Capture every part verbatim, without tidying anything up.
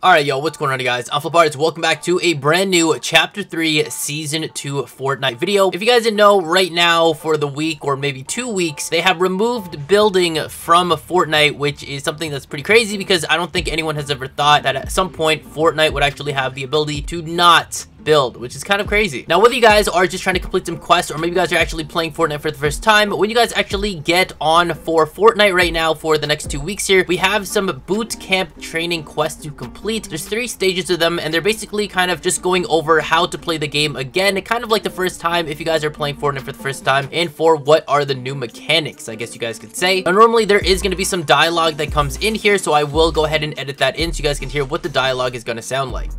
Alright, yo, what's going on, guys? I'm FlipArtz. Welcome back to a brand new Chapter three Season two Fortnite video. If you guys didn't know, right now, for the week or maybe two weeks, they have removed building from Fortnite, which is something that's pretty crazy because I don't think anyone has ever thought that at some point Fortnite would actually have the ability to not build, which is kind of crazy. Now, whether you guys are just trying to complete some quests or maybe you guys are actually playing Fortnite for the first time, when you guys actually get on for Fortnite right now for the next two weeks here, we have some boot camp training quests to complete. There's three stages of them, and they're basically kind of just going over how to play the game again, kind of like the first time if you guys are playing Fortnite for the first time, and for what are the new mechanics, I guess you guys could say. Now, normally there is going to be some dialogue that comes in here, so I will go ahead and edit that in so you guys can hear what the dialogue is going to sound like.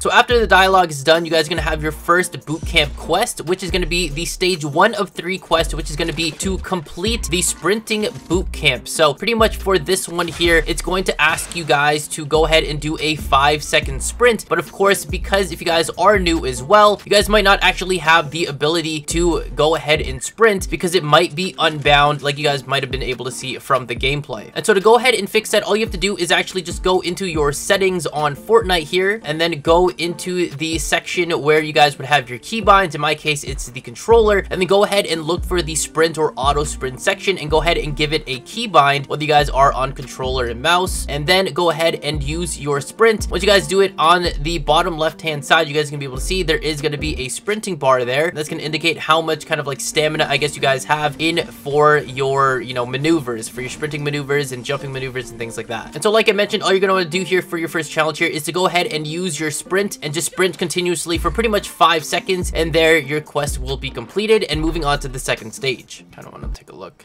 So after the dialogue is done, you guys are going to have your first boot camp quest, which is going to be the stage one of three quest, which is going to be to complete the sprinting boot camp. So pretty much for this one here, it's going to ask you guys to go ahead and do a five second sprint. But of course, because if you guys are new as well, you guys might not actually have the ability to go ahead and sprint because it might be unbound, like you guys might have been able to see from the gameplay. And so to go ahead and fix that, all you have to do is actually just go into your settings on Fortnite here and then go into the section where you guys would have your keybinds. In my case, it's the controller, and then go ahead and look for the sprint or auto sprint section and go ahead and give it a keybind, whether you guys are on controller and mouse, and then go ahead and use your sprint. Once you guys do it, on the bottom left hand side, you guys can be able to see there is going to be a sprinting bar there that's going to indicate how much kind of like stamina I guess you guys have in for your, you know, maneuvers, for your sprinting maneuvers and jumping maneuvers and things like that. And so like I mentioned, all you're going to want to do here for your first challenge here is to go ahead and use your sprint and just sprint continuously for pretty much five seconds, and there your quest will be completed and moving on to the second stage. I don't want to take a look.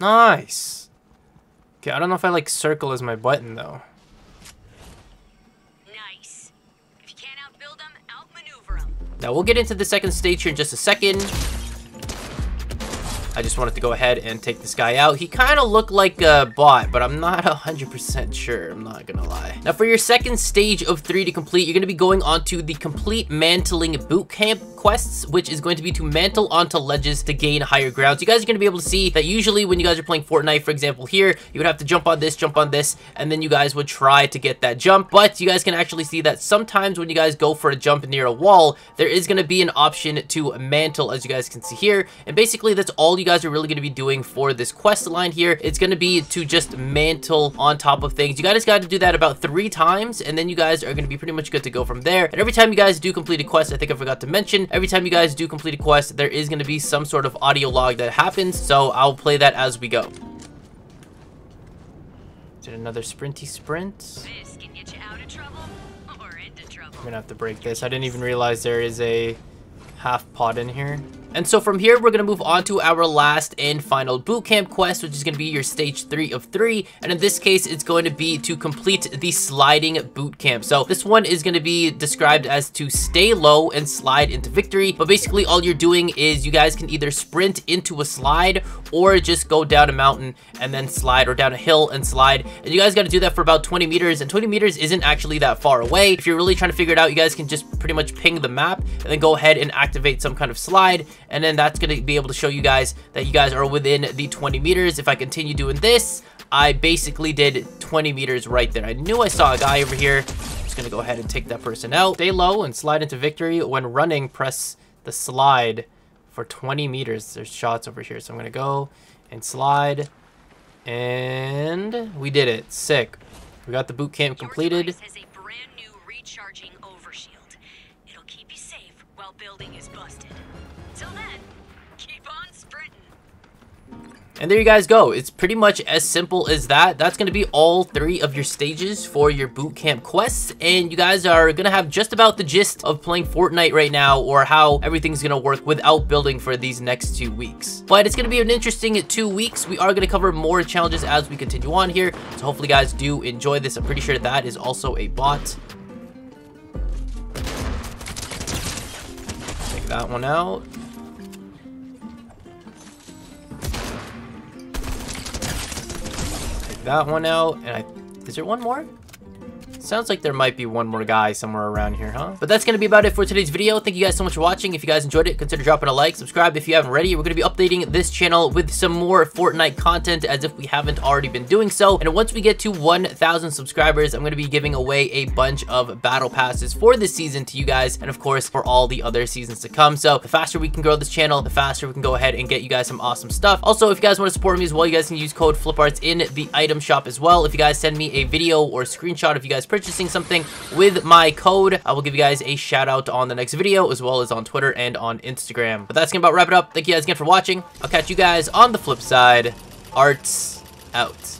Nice. Okay, I don't know if I like circle as my button though. Nice. If you can't outbuild them, outmaneuver them. Now we'll get into the second stage here in just a second. I just wanted to go ahead and take this guy out. He kind of looked like a bot, but I'm not one hundred percent sure. I'm not going to lie. Now, for your second stage of three to complete, you're going to be going on to the complete mantling boot camp quests, which is going to be to mantle onto ledges to gain higher grounds. You guys are going to be able to see that usually when you guys are playing Fortnite, for example, here, you would have to jump on this, jump on this, and then you guys would try to get that jump. But you guys can actually see that sometimes when you guys go for a jump near a wall, there is going to be an option to mantle, as you guys can see here. And basically, that's all you guys are really going to be doing for this quest line here. It's going to be to just mantle on top of things. You guys got to do that about three times, and then you guys are going to be pretty much good to go from there. And every time you guys do complete a quest, I think I forgot to mention, every time you guys do complete a quest, there is going to be some sort of audio log that happens, so I'll play that as we go. Did another sprinty sprint. This can get you out of trouble or into trouble. I'm gonna have to break this. I didn't even realize there is a half pot in here. And so from here, we're going to move on to our last and final boot camp quest, which is going to be your stage three of three. And in this case, it's going to be to complete the sliding boot camp. So this one is going to be described as to stay low and slide into victory. But basically, all you're doing is you guys can either sprint into a slide or just go down a mountain and then slide, or down a hill and slide. And you guys got to do that for about twenty meters. And twenty meters isn't actually that far away. If you're really trying to figure it out, you guys can just pretty much ping the map and then go ahead and activate some kind of slide. And then that's going to be able to show you guys that you guys are within the twenty meters. If I continue doing this, I basically did twenty meters right there. I knew I saw a guy over here. I'm just going to go ahead and take that person out. Stay low and slide into victory. When running, press the slide for twenty meters. There's shots over here. So I'm going to go and slide. And we did it. Sick. We got the boot camp completed. Your device has a brand new recharging overshield. It'll keep you safe while building is busted. Till then, keep on sprinting. And there you guys go. It's pretty much as simple as that. That's going to be all three of your stages for your boot camp quests, and you guys are going to have just about the gist of playing Fortnite right now, or how everything's going to work without building for these next two weeks. But it's going to be an interesting two weeks. We are going to cover more challenges as we continue on here, so hopefully you guys do enjoy this. I'm pretty sure that is also a bot. Take that one out. Got one out, and I... Is there one more? Sounds like there might be one more guy somewhere around here, huh? But that's gonna be about it for today's video. Thank you guys so much for watching. If you guys enjoyed it, consider dropping a like. Subscribe if you haven't already. We're gonna be updating this channel with some more Fortnite content as if we haven't already been doing so. And once we get to one thousand subscribers, I'm gonna be giving away a bunch of battle passes for this season to you guys, and of course for all the other seasons to come. So the faster we can grow this channel, the faster we can go ahead and get you guys some awesome stuff. Also, if you guys want to support me as well, you guys can use code FlipArts in the item shop as well. If you guys send me a video or a screenshot of you guys purchasing something with my code, I will give you guys a shout out on the next video, as well as on Twitter and on Instagram. But that's gonna about wrap it up. Thank you guys again for watching. I'll catch you guys on the flip side. Arts out.